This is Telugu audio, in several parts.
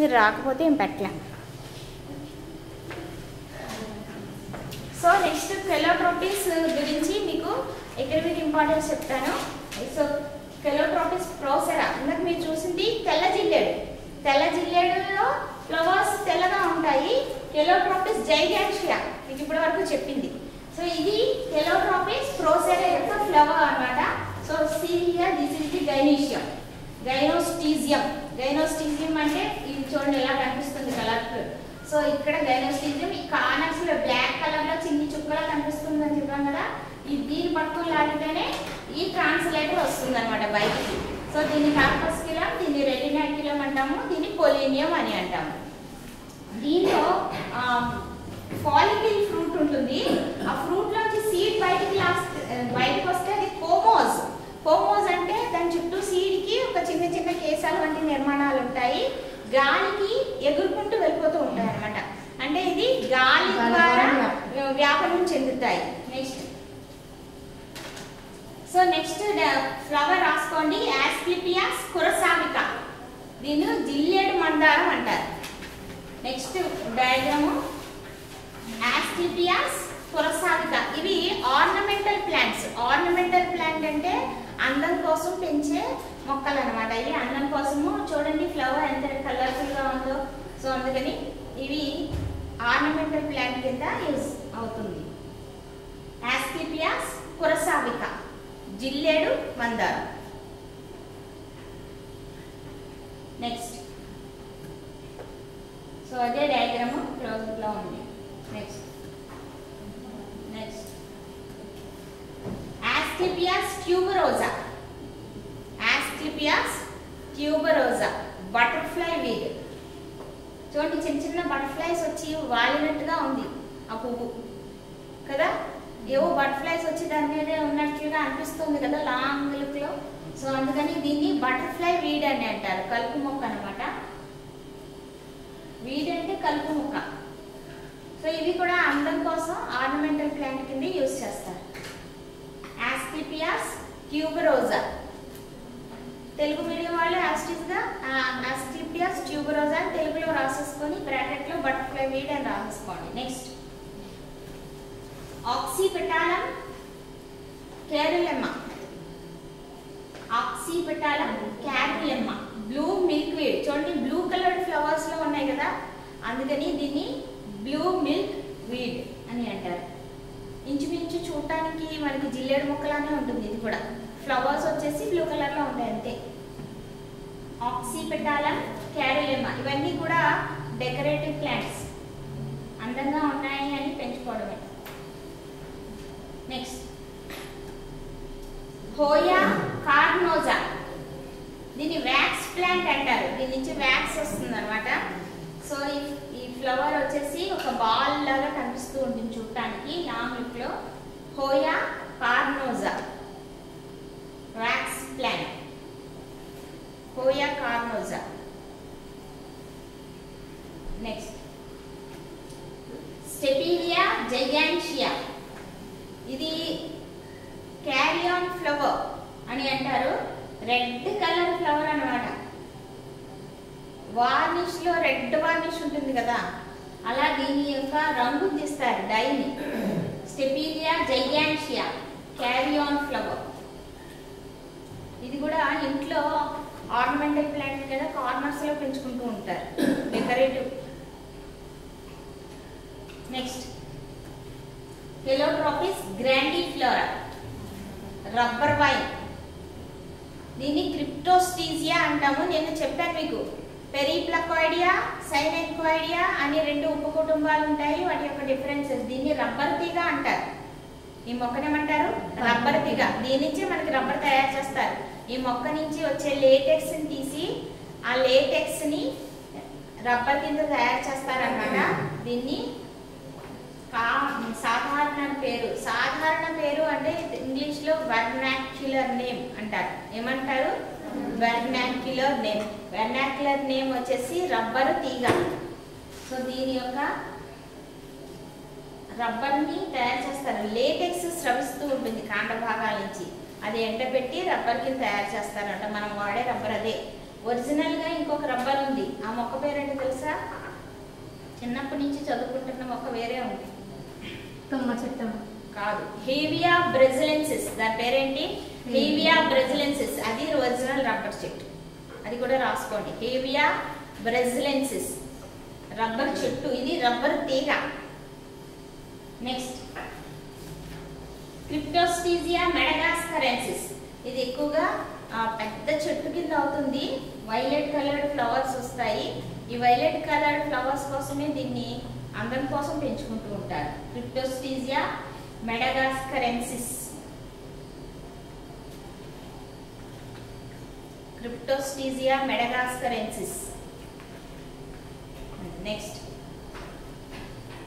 మీరు రాకపోతే ఏం పెట్టలేము. సో నెక్స్ట్ కెలోట్రోపిస్ గురించి మీకు ఎకనమిక్ ఇంపార్టెన్స్ చెప్తాను. సో కెలోట్రోపిస్ ప్రోసెరా ఇందాక మీరు చూసింది తెల్ల జిల్లేడు. తెల్ల జిల్లేడులో ఫ్లవర్స్ తెల్లగా ఉంటాయి. కెలోట్రోపిస్ జైగాన్షియా మీకు ఇప్పటి వరకు చెప్పింది. సో ఇది కెలోట్రోపిస్ ప్రోసెరా యొక్క ఫ్లవర్ అన్నమాట. So సీరియా this is the gynoecium gynostegium. Gynostegium అంటే ఇది చూడండి ఎలా కనిపిస్తుంది కలర్. సో ఇక్కడ గైనోస్టీజియం ఈ కానర్స్ లో బ్లాక్ కలర్ లో చిన్ని చుక్కలా కనిపిస్తుంది అని చెప్పాం కదా. ఇది దీని పట్టుకుని లాగితేనే ఈ ట్రాన్స్లేటర్ వస్తుంది అనమాట బయటికి. సో దీన్ని కార్పస్కిలం, దీన్ని రెటినాక్యులం అంటాము, దీన్ని పోలీనియం అని అంటాము. దీంట్లో ఫాలికిల్ ఫ్రూట్ ఉంటుంది. ఆ ఫ్రూట్ లోంచి సీడ్ బయటకు వస్తే అది కోమోజ్. కోమోజ్ అంటే దాని చుట్టూ సీడ్ కి ఒక చిన్న చిన్న కేశాలు వంటి నిర్మాణాలు ఉంటాయి. గాలికి ఎగురుకుంటూ వెళ్ళిపోతూ ఉంటాయి అనమాట. అంటే ఇది గాలి ద్వారా వ్యాపనం చెందుతాయి. నెక్స్ట్ సో నెక్స్ట్ ఫ్లవర్ రాసుకోండి ఆస్క్లిపియా కురసావిక. దీన్ని జిల్లేడు మందారం అంటారు. Next diagram ఆస్క్లిపియా curassavica. ఇవి ఆర్నమెంటల్ ప్లాంట్స్. ఆర్నమెంటల్ ప్లాంట్ అంటే అందం కోసం పెంచే మొక్కలు అనమాట. ఇవి అందం కోసము. చూడండి ఫ్లవర్ ఎంత కలర్ఫుల్గా ఉందో. సో అందుకని ఇవి ఆర్నమెంటల్ ప్లాంట్ కింద యూజ్ అవుతుంది. ఆస్క్లిపియా కురసావిక జిల్లేడు మందారం. నెక్స్ట్ సో అదే డయాగ్రాము క్లోజ్లో ఉంది. Next next ఆస్క్లిపియా tuberosa. ఆస్క్లిపియా tuberosa butterfly weed. చూడండి చిన్న చిన్న బటర్ఫ్లైస్ వచ్చి వాలినట్టుగా ఉంది ఆ పువ్వు కదా. ఏవో బటర్ఫ్లైస్ వచ్చి దాని మీదే ఉన్నట్లుగా అనిపిస్తుంది కదా లాంగ్ లుక్లో. సో అందుకని దీన్ని బటర్ఫ్లై వీడ్ అని అంటారు. కలుపు మొక్క అనమాట. వీడ్ అంటే కలుపు మొక్క. సో ఇవి కూడా అందం కోసం ఆర్నమెంటల్ ప్లాంట్ కింద యూజ్ చేస్తారు. ఆస్క్లిపియా ట్యూబరోసా. తెలుగు మీడియం వాళ్ళు ఆస్క్లిపియా ట్యూబరోసా అని తెలుగులో రాసేసుకొని బ్రాకెట్లో బటర్ఫ్లై వీడ్ అని రాసేసుకోండి. Next Oxypetalum caeruleum. Oxypetalum caeruleum blue milk weed. చూడండి బ్లూ కలర్ ఫ్లవర్స్ లో ఉన్నాయి కదా, అందుకని దీన్ని బ్లూ మిల్క్ వీడ్ అని అంటారు. ఇంచుమించు చూడటానికి మనకి జిల్లేడు మొక్కలానే ఉంటుంది. ఇది కూడా ఫ్లవర్స్ వచ్చేసి బ్లూ కలర్ లో ఉంటాయి అంతే. ఆక్సిపెటాలం క్యారులెమ్మా ఇవన్నీ కూడా డెకరేటివ్ ప్లాంట్స్. అందంగా ఉన్నాయి అని పెంచుకోవడమే. Next హోయా carnosa. దీన్ని వ్యాక్స్ ప్లాంట్ అంటారు. దీని నుంచి వ్యాక్స్ వస్తుంది అనమాట. సో ఈ ఫ్లవర్ వచ్చేసి ఒక బాల్ లాగా కనిపిస్తూ ఉంటుంది చూడటానికి లాంగ్ లుక్ లో. Hoya carnosa wax plant. హోయా carnosa. Next స్టెపిలియా gigantea. ఇది క్యారియాన్ ఫ్లవర్ అని అంటారు. రెడ్ కలర్ ఫ్లవర్ అనమాట. వార్నిష్ లో రెడ్ వార్నిష్ ఉంటుంది కదా, అలా దీని యొక్క రంగు తీస్తారు డైని. స్టెపిలియా జైగాన్షియా క్యారియాన్ ఫ్లవర్. ఇది కూడా ఇంట్లో ఆర్నమెంటల్ ప్లాంట్ కదా, కార్నర్స్ లో పెంచుకుంటూ ఉంటారు decorative. Next హెలియోట్రోపిస్ grandiflora rubber vine. దీన్ని క్రిప్టోస్టీజియా అంటాము. నేను చెప్పాను మీకు పెరిప్లకోయిడియా సైనెక్వాయిడియా అని రెండు ఉప కుటుంబాలు ఉంటాయి. వాటి యొక్క డిఫరెన్సెస్. దీన్ని రబ్బర్ తీగ అంటారు. ఈ మొక్కనేమంటారు రబ్బర్ తీగ. దీని నుంచి మనకి రబ్బర్ తయారు చేస్తారు. ఈ మొక్క నుంచి వచ్చే లేటెక్స్ ని తీసి ఆ లేటెక్స్ ని రబ్బర్ కింద తయారు చేస్తారనమాట. దీన్ని సాధారణ పేరు. సాధారణ పేరు అంటే ఇంగ్లీష్ లో వెర్నాక్యులర్ నేమ్ అంటారు. ఏమంటారు వెర్నాక్యులర్ నేమ్. వెర్నాక్యులర్ నేమ్ వచ్చేసి రబ్బరు తీగ. సో దీని యొక్క రబ్బర్ ని తయారు చేస్తారు. లేటెక్స్ స్రవిస్తూ ఉంటుంది కాండ భాగాల నుంచి. అది ఎండబెట్టి రబ్బర్ కింద తయారు చేస్తారంట. మనం వాడే రబ్బర్ అదే. ఒరిజినల్ గా ఇంకొక రబ్బర్ ఉంది, ఆ మొక్క పేరేంటో తెలుసా? చిన్నప్పటి నుంచి చదువుకుంటున్న మొక్క వేరే ఉంది. తుమ్మ చెట్టు కాదు, హేవియా బ్రెజిలెన్సిస్. దాని పేరేంటి? హేవియా బ్రెజిలెన్సిస్. అది ఒరిజినల్ రబ్బర్ చెట్టు, అది కూడా రాసుకోండి. హేవియా బ్రెజిలెన్సిస్ రబ్బర్ చెట్టు, ఇది రబ్బర్ తీగ. Next క్రిప్టోస్టీజియా madagascariensis. ఇది ఎక్కువగా పెద్ద చెట్టు కింద అవుతుంది, వైలెట్ కలర్డ్ ఫ్లవర్స్ వస్తాయి. ఈ వైలెట్ కలర్డ్ ఫ్లవర్స్ కోసమే దీన్ని అందం కోసం పెంచుకుంటూ ఉంటారు. క్రిప్టోస్టీజియా మెడగాస్కరెన్సిస్. క్రిప్టోస్టీజియా మెడగాస్కరెన్సిస్. Next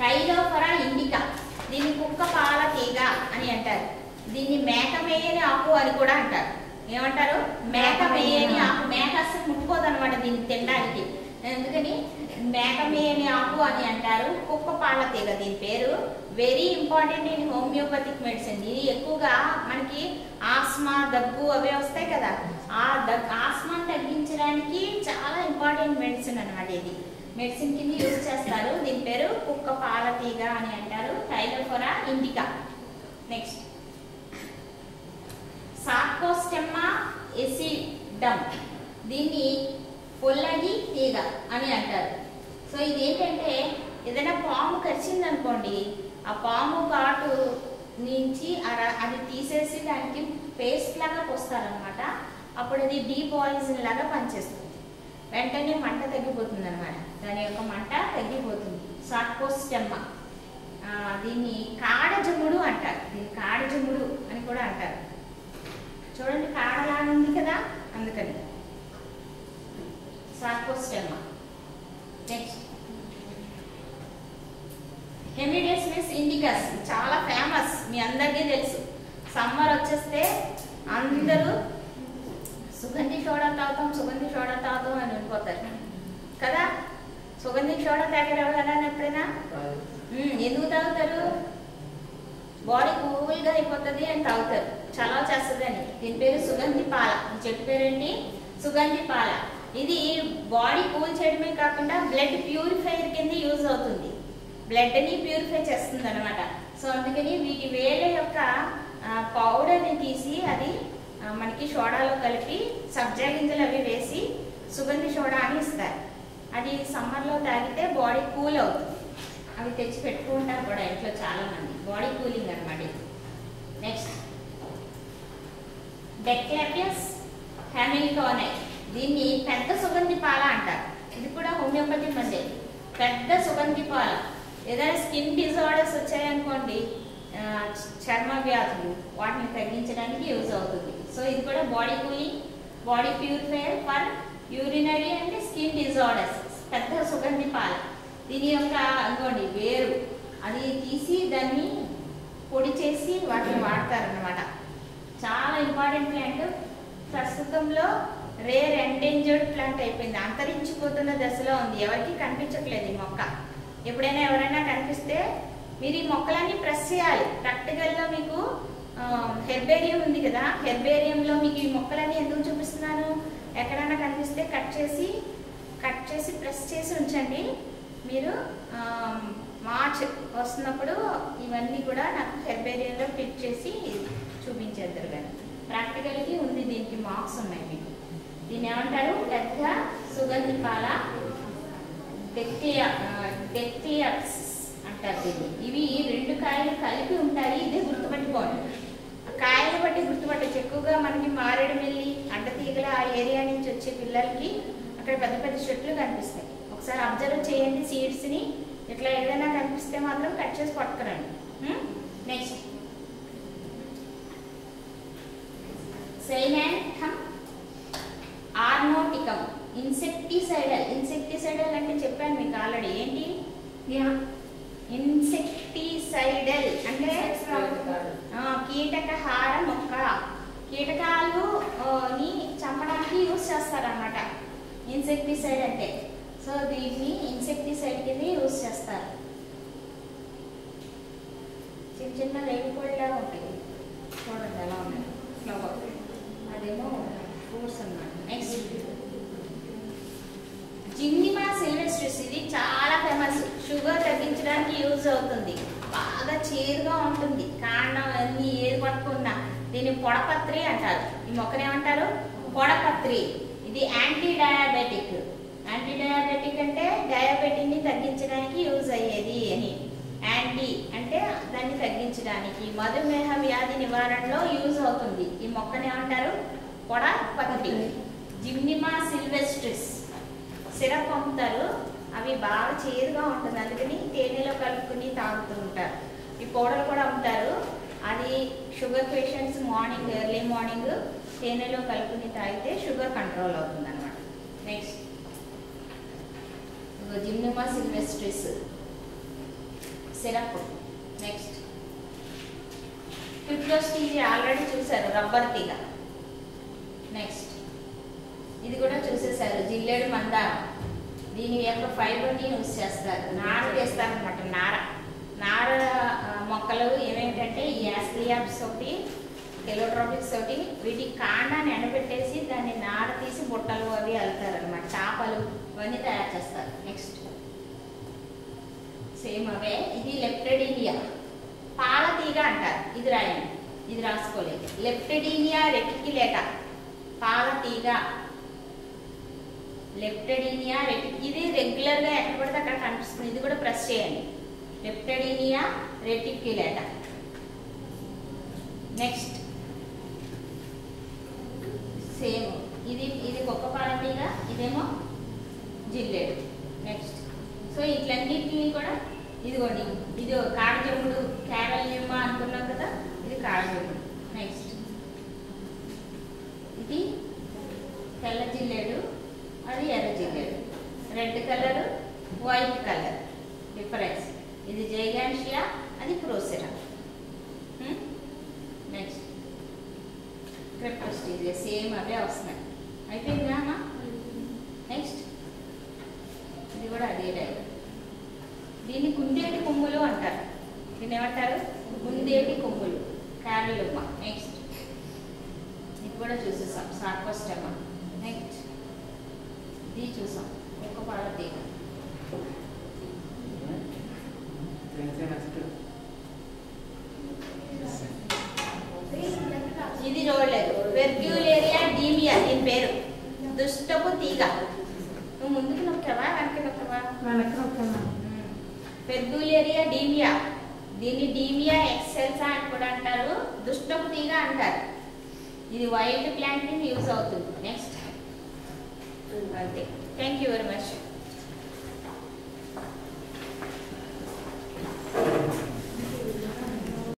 టైలోఫరా indica. దీన్ని కుక్క పాల తీగ అని అంటారు. దీన్ని మేక మేయని ఆకు అని కూడా అంటారు. ఏమంటారు? మేక మేయని ఆకు. మేక అసలు ముట్టుకోదనమాట దీన్ని తినడానికి, అందుకని మేక మేయని ఆకు అని అంటారు. కుక్క పాల తీగ దీని పేరు. Very important in homeopathic medicine. ఇది ఎక్కువగా మనకి ఆస్మా, దగ్గు అవే వస్తాయి కదా, ఆ ఆస్మాను తగ్గించడానికి చాలా ఇంపార్టెంట్ మెడిసిన్ అనమాట. ఇది మెడిసిన్ కింద యూజ్ చేస్తారు. దీని పేరు కుక్క పాల తీగ అని అంటారు, టైలోఫోరా ఇండికా. Next Sarcostemma acidum. దీన్ని పొల్లగి తీగ అని అంటారు. సో ఇది ఏంటంటే ఏదైనా పాము కరిచింది అనుకోండి, ఆ పాము కాటు నుంచి అది తీసేసి దానికి పేస్ట్ లాగా పోస్తారనమాట. అప్పుడు అది డీ పాయిజన్ లాగా పనిచేస్తుంది, వెంటనే మంట తగ్గిపోతుంది అనమాట. దాని యొక్క మంట తగ్గిపోతుంది. సార్కోస్టెమ్మా. దీన్ని కాడజముడు అంటారు. దీన్ని కాడజముడు అని కూడా అంటారు. చూడండి కాడలా ఉంది కదా, అందుకని సార్కోస్టెమ్మా. Next Hemidesmus indicus. చాలా ఫేమస్, మీ అందరికీ తెలుసు. సమ్మర్ వచ్చేస్తే అందరూ సుగంధి సోడా తాగుతాం, సుగంధి సోడా తాగుతాం అని వెళ్ళిపోతారు కదా. సుగంధి సోడా తాగేవారు కదా ఎప్పుడైనా? ఎందుకు తాగుతారు? బాడీ కూల్గా అయిపోతుంది అని తాగుతారు, చలవ చేస్తుందని. దీని పేరు సుగంధి పాల. చెట్టు పేరేంటి? సుగంధి పాల. ఇది బాడీ కూల్ చేయడమే కాకుండా బ్లడ్ ప్యూరిఫైయర్ కింద యూజ్ అవుతుంది, బ్లడ్ని ప్యూరిఫై చేస్తుంది అనమాట. సో అందుకని వీటి వేల యొక్క పౌడర్ని తీసి అది మనకి సోడాలో కలిపి సబ్జా గింజలు అవి వేసి సుగంధి సోడా అని ఇస్తారు. అది సమ్మర్లో తాగితే బాడీ కూల్ అవుతుంది. అవి తెచ్చి పెట్టుకుంటారు కూడా ఇంట్లో చాలామంది, బాడీ కూలింగ్ అనమాట. Next డెక్లాపియస్ hamiltonii. దీన్ని పెద్ద సుగంధి పాల అంటారు. ఇది కూడా హోమియోపతి మందే. పెద్ద సుగంధి పాల. ఏదైనా స్కిన్ డిజార్డర్స్ వచ్చాయనుకోండి, చర్మ వ్యాధులు, వాటిని తగ్గించడానికి యూజ్ అవుతుంది. సో ఇది కూడా body cooling, body purifier for urinary and skin disorders. పెద్ద సుగంధి పాల. దీని యొక్క అనుకోండి వేరు, అది తీసి దాన్ని పొడి చేసి వాటిని వాడతారనమాట. చాలా ఇంపార్టెంట్ ప్లాంట్. ప్రస్తుతంలో రేర్ ఎండేంజర్డ్ ప్లాంట్ అయిపోయింది, అంతరించిపోతున్న దశలో ఉంది. ఎవరికి కనిపించట్లేదు ఈ మొక్క. ఎప్పుడైనా ఎవరైనా కనిపిస్తే మీరు ఈ మొక్కలన్నీ ప్రెస్ చేయాలి. ప్రాక్టికల్లో మీకు హెర్బేరియం ఉంది కదా, హెర్బేరియంలో మీకు ఈ మొక్కలన్నీ ఎందుకు చూపిస్తున్నాను, ఎక్కడైనా కనిపిస్తే కట్ చేసి ప్రెస్ చేసి ఉంచండి. మీరు మార్చ్ వస్తున్నప్పుడు ఇవన్నీ కూడా నాకు హెర్బేరియంలో ఫిట్ చేసి చూపించేద్దరు కానీ ప్రాక్టికల్కి ఉంది. దీనికి మార్క్స్ ఉన్నాయి మీకు. దీన్ని ఏమంటారు? పెద్ద సుగంధి పాల డెక్టియాప్స్ అంటారు దీన్ని. ఇవి రెండు కాయలు కలిపి ఉంటాయి, ఇదే గుర్తుపట్టుకోండి. కాయలు బట్టి గుర్తుపట్టచ్చు. ఎక్కువగా మనకి మారేడుమిల్లి, అడ్డతీగల ఆ ఏరియా నుంచి వచ్చే పిల్లలకి అక్కడ పెద్ద పెద్ద చెట్లు కనిపిస్తాయి. ఒకసారి అబ్జర్వ్ చేయండి సీడ్స్ని. ఇట్లా ఏదైనా కనిపిస్తే మాత్రం కట్ చేసి పట్టుకురండి. నెక్స్ట్ సైనాంథమ్ ఆర్నోటికమ్. ఇన్సెక్టిసైడల్ అంటే చెప్పాను మీకు ఆల్రెడీ. ఏంటి ఇన్సెక్టిసైడల్ అంటే? కీటకహార మొక్క. కీటకాలు చంపడానికి యూజ్ చేస్తారనమాట ఇన్సెక్టిసైడ్ అంటే. సో దీన్ని ఇన్సెక్టిసైడ్ కింద యూజ్ చేస్తారు. చిన్న చిన్న రేగుపళ్ళ ఉంటాయి చూడండి ఎలా ఉన్నాయి, ఫ్లవర్. అదేమో ఫ్రూట్స్ అన్నమాట. నెక్స్ట్ జిమ్నిమా డిలీషియస్, ఇది చాలా ఫేమస్, షుగర్ తగ్గించడానికి యూజ్ అవుతుంది, బాగా చేదుగా ఉంటుంది. కాండం అన్ని ఏది పట్టుకున్నా దీన్ని పొడపత్రి అంటారు. ఈ మొక్కనేమంటారు? పొడపత్రి. ఇది యాంటీ డయాబెటిక్. యాంటీ డయాబెటిక్ అంటే డయాబెటిక్ ని తగ్గించడానికి యూజ్ అయ్యేది అని. యాంటీ అంటే దాన్ని తగ్గించడానికి, మధుమేహ వ్యాధి నివారణలో యూజ్ అవుతుంది. ఈ మొక్కనేమంటారు? పొడపత్రి. జిమ్నిమా సిల్వెస్ట్రిస్ సిరప్ అమ్ముతారు, అవి బాగా చేదుగా ఉంటుంది, అందుకని తేనెలో కలుపుకుని తాగుతూ ఉంటారు. ఈ పౌడర్ కూడా అమ్ముతారు, అది sugar patients morning early morning తేనెలో కలుపుకుని తాగితే షుగర్ కంట్రోల్ అవుతుంది అనమాట. Next Gymnema sylvestris syrup. Next Cryptostegia, already చూసారు రబ్బర్ తీగ. నెక్స్ట్ ఇది కూడా చూసేసారు, జిల్లేడు మందారం. దీని యొక్క ఫైబర్ని యూజ్ చేస్తారు, నార చేస్తారు అనమాట. నార మొక్కలు ఏమేంటంటే యాస్లియాప్స్ ఒకటి, హెలియోట్రోపిస్ ఒకటి, వీటి కాండాన్ని ఎండబెట్టేసి దాన్ని నార తీసి బుట్టలు అవి అల్లుతారు అనమాట, చేపలు ఇవన్నీ తయారు చేస్తారు. నెక్స్ట్ సేమ్ అవే, ఇది లెప్టెడీనియా, పాలతీగ అంటారు. ఇది రాయండి, ఇది రాసుకోలేదు. లెప్టెడీనియా రెటిక్యులేటా పాలతీగ, లెప్టెడీనియా రెటిక్యులేటా. ఇది రెగ్యులర్గా ఎక్కడ పడితే అక్కడ కనిపిస్తుంది, ఇది కూడా ప్రెస్ చేయండి, లెప్టెడీనియా రెటిక్యులేటా. నెక్స్ట్ సేమ్, ఇది గొప్ప పాలతీగ, ఇదేమో జిల్లేడు. నెక్స్ట్ సో ఇట్లన్నింటినీ కూడా, ఇదిగోండి ఇది కాడజమ్ముడు, క్యారల్నిమ్మ అనుకున్నాం కదా, ఇది కాడజమ్ముడు. నెక్స్ట్ ఇది తెల్ల జిల్లేడు, అది ఎర్ర జిల్లేడు, red colour white colour difference. ఇది జైగాన్షియా, అది ప్రోసెరా. నెక్స్ట్ క్రిప్టోస్టీలియా, సేమ్ అవే వస్తున్నాయి. అయిపోయిందా? నెక్స్ట్ ఇది కూడా అదే డైల్, దీన్ని గుండేటి కొమ్ములు అంటారు. దీన్ని ఏమంటారు? గుండేటి కొమ్ములు, క్యారలుమ్మ. నెక్స్ట్ ఇది కూడా చూసేసాం, సార్కోస్టెమా. నెక్స్ట్ ఇది చూసాం, ఒక్క పాలతీగ. ఇది చూడలేదు, వెర్గ్యులేరియా డీమియా దీని పేరు, దుష్టపు తీగ. నువ్వు ముందుకు నొక్కవా, వెనక్కి నొక్కవా? వెనక్కి నొక్కవా. వెర్గ్యులేరియా డీమియా, దీన్ని డీమియా ఎక్సెల్సా అని కూడా అంటారు, దుష్టపు తీగ అంటారు. ఇది వైల్డ్ ప్లాంట్ యూజ్ అవుతుంది. నెక్స్ట్, అంతే. Thank you very much.